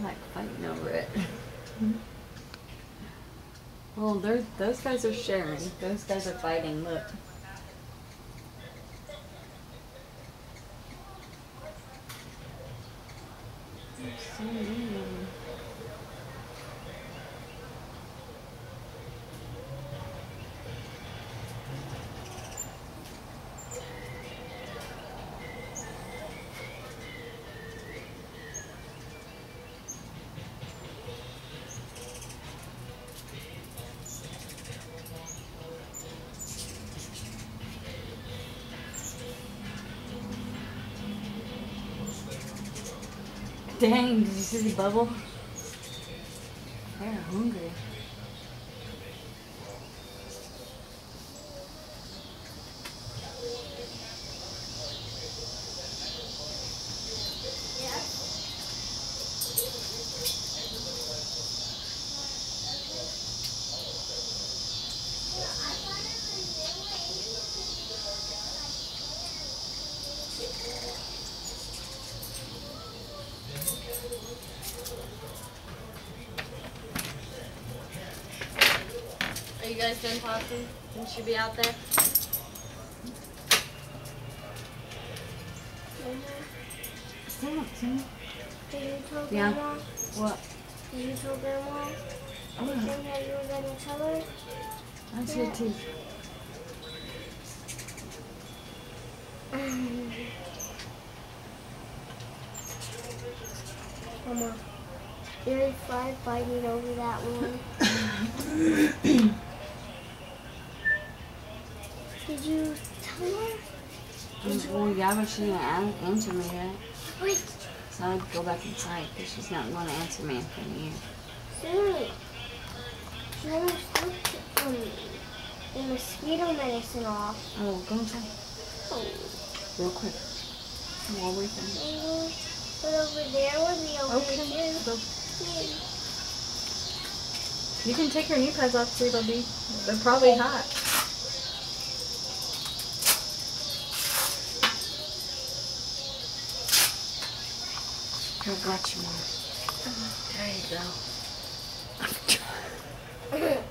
They're like fighting over it. Well, those guys are sharing. Those guys are fighting. Look. They're so mean. Dang, did you see the bubble? They're hungry. Are you guys done possum? You should be out there. Yeah. What? Did you tell Grandma? Oh. You think that you were gonna tell her? I said too. Mama, there's flies fighting over that one. Did you tell her? Well, yeah, but she didn't answer me yet. Wait. So I would go back inside because she's not going to answer me in front of you. Seriously. She never took the mosquito medicine off. Oh, go inside. Oh. Real quick. While we're finished. But over there would be over here. Yeah. You can take your knee pads off too. They're probably hot. I got you, Mom. There you go.